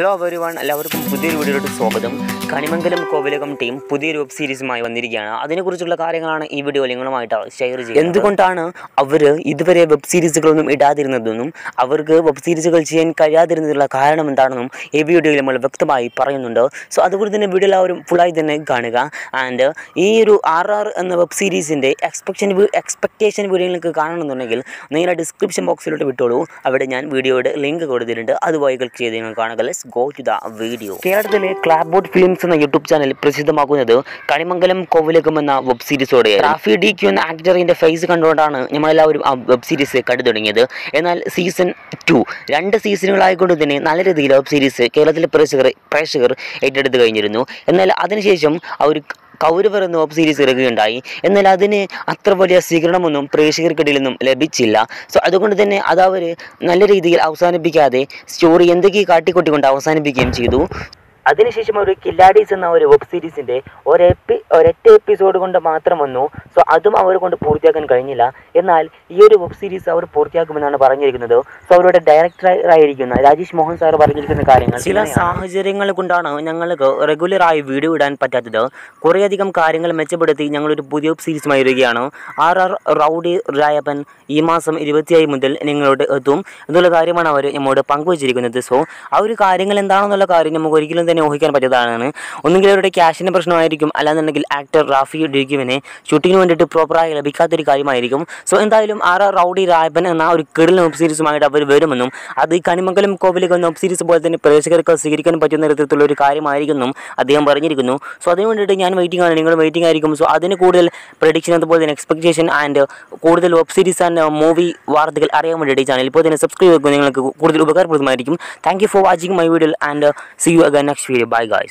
Hello everyone, എല്ലാവർക്കും പുതിയൊരു വീഡിയോയിലേക്ക് സ്വാഗതം. കണിമംഗലം കോവിലകം ടീം പുതിയൊരു വെബ് സീരീസുമായി വന്നിരിക്കുകയാണ്. അതിനെക്കുറിച്ചുള്ള കാര്യങ്ങളാണ് ഈ വീഡിയോ നിങ്ങളുമായിട്ട് ഷെയർ ചെയ്യുന്നത്. എന്തുകൊണ്ടാണ് അവർ ഇതുവരെ വെബ് സീരീസുകളൊന്നും ഇടാതിരുന്നതെന്നും അവർക്ക് വെബ് സീരീസുകൾ ചെയ്യാൻ കഴിയാതിരുന്നതിനുള്ള കാരണം എന്താണെന്നും ഈ വീഡിയോയിൽ നമ്മൾ വ്യക്തമായി പറയുന്നുണ്ട്. സോ അതുകൊണ്ട് തന്നെ വീഡിയോ എല്ലാവരും ഫുള്ളായി തന്നെ കാണുക. ആൻഡ് ഈ ഒരു ആർ ആർ എന്ന വെബ് സീരീസിൻ്റെ എക്സ്പെക്റ്റേഷൻ വീഡിയോ നിങ്ങൾക്ക് കാണണമെന്നുണ്ടെങ്കിൽ നിങ്ങൾ ഡിസ്ക്രിപ്ഷൻ ബോക്സിലോട്ട് വിട്ടോളൂ. അവിടെ ഞാൻ വീഡിയോയുടെ ലിങ്ക് കൊടുത്തിട്ടുണ്ട്, അതുപോലെ ക്ലിക്ക് ചെയ്ത് നിങ്ങൾ കാണുക. Let's go to the video. കേരളത്തിലെ ക്ലാപ്ബോർഡ് ഫിലിംസ് എന്ന യൂട്യൂബ് ചാനൽ പ്രസിദ്ധമാക്കുന്നത് കണിമംഗലം കോവിലകം എന്ന വെബ് സീരീസോടെ. റഫി DQ എന്ന ആക്ടറിൻ്റെ ഫേസ് കണ്ടുകൊണ്ടാണ് നമ്മളെല്ലാവരും ആ വെബ് സീരീസ് കണ്ടു തുടങ്ങിയത്. എന്നാൽ സീസൺ 2 രണ്ട് സീസണുകളായിക്കൊണ്ട് തന്നെ നല്ല രീതിയിൽ വെബ് സീരീസ് കേരളത്തിലെ പ്രേക്ഷകർ ഏറ്റെടുത്ത് കഴിഞ്ഞിരുന്നു. എന്നാൽ അതിനുശേഷം അവർ കൗരവർ എന്ന വെബ് സീരീസ് ഇറക്കുകയുണ്ടായി. എന്നാൽ അതിന് അത്ര വലിയ സ്വീകരണമൊന്നും പ്രേക്ഷകർക്കിടയിൽ നിന്നും ലഭിച്ചില്ല. സോ അതുകൊണ്ട് തന്നെ അതവർ നല്ല രീതിയിൽ അവസാനിപ്പിക്കാതെ സ്റ്റോറി എന്തൊക്കെ കാട്ടിക്കൊട്ടിക്കൊണ്ട് അവസാനിപ്പിക്കുകയും ചെയ്തു. അതിനുശേഷം അവർ കില്ലാഡീസ് എന്ന ഒരു വെബ് സീരീസിൻ്റെ ഒരൊറ്റ എപ്പിസോഡ് കൊണ്ട് മാത്രം വന്നു. സോ അതും അവർ കൊണ്ട് പൂർത്തിയാക്കാൻ കഴിഞ്ഞില്ല. എന്നാൽ ഈ ഒരു വെബ് സീരീസ് അവർ പൂർത്തിയാക്കുമെന്നാണ് പറഞ്ഞിരിക്കുന്നത്. സോ അവരുടെ ഡയറക്ടറായിരിക്കുന്ന രാജേഷ് മോഹൻ സാർ പറഞ്ഞിരിക്കുന്ന കാര്യങ്ങൾ, ചില സാഹചര്യങ്ങൾ കൊണ്ടാണ് ഞങ്ങൾക്ക് റെഗുലറായി വീഡിയോ ഇടാൻ പറ്റാത്തത്. കുറേയധികം കാര്യങ്ങൾ മെച്ചപ്പെടുത്തി ഞങ്ങളൊരു പുതിയ വെബ് സീരീസുമായി വരികയാണ്. R-R റൗഡി രായപ്പൻ ഈ മാസം 25 മുതൽ നിങ്ങളോട് എത്തും എന്നുള്ള കാര്യമാണ് അവർ നമ്മോട് പങ്കുവച്ചിരിക്കുന്നത്. സോ ആ ഒരു കാര്യങ്ങൾ എന്താണെന്നുള്ള കാര്യം നമുക്ക് ഒരിക്കലും ഊഹിക്കാൻ പറ്റിയതാണ്. ഒന്നുകിൽ അവരുടെ ക്യാഷിൻ്റെ പ്രശ്നമായിരിക്കും, അല്ലാന്നുണ്ടെങ്കിൽ ആക്ടർ റാഫി DQവിനെ ഷൂട്ടിങ്ങിന് വേണ്ടിയിട്ട് പ്രോപ്പറായി ലഭിക്കാത്തൊരു കാര്യമായിരിക്കും. സോ എന്തായാലും R-R റൗഡി രായപ്പൻ എന്ന ഒരു കിടിലൻ വെബ് സീരീസുമായിട്ട് അവർ വരുമെന്നും അത് ഈ കണിമംഗലം കോവിലകം വെബ് സീരീസ് പോലെ തന്നെ പ്രേക്ഷകർക്ക് സ്വീകരിക്കാൻ പറ്റുന്ന തരത്തിലുള്ള ഒരു കാര്യമായിരിക്കും അദ്ദേഹം പറഞ്ഞിരിക്കുന്നു. സോ അതിന് വേണ്ടിയിട്ട് ഞാൻ വെയിറ്റിംഗ് ആണ്, നിങ്ങൾ വെയിറ്റിംഗ് ആയിരിക്കും. സോ അതിന് കൂടുതൽ പ്രഡിക്ഷൻ, അതുപോലെ തന്നെ എക്സ്പെക്ടേഷൻ ആൻഡ് കൂടുതൽ വെബ് സീരീസ് ആൻഡ് മൂവി വാർത്തകൾ അറിയാൻ വേണ്ടിയിട്ട് ഈ ചാനൽ ഇപ്പോൾ തന്നെ സബ്സ്ക്രൈബ് ചെയ്യുന്നത് നിങ്ങൾക്ക് കൂടുതൽ ഉപകാരപ്രദമായിരിക്കും. Thank you for watching my video and see you again next video. Bye guys.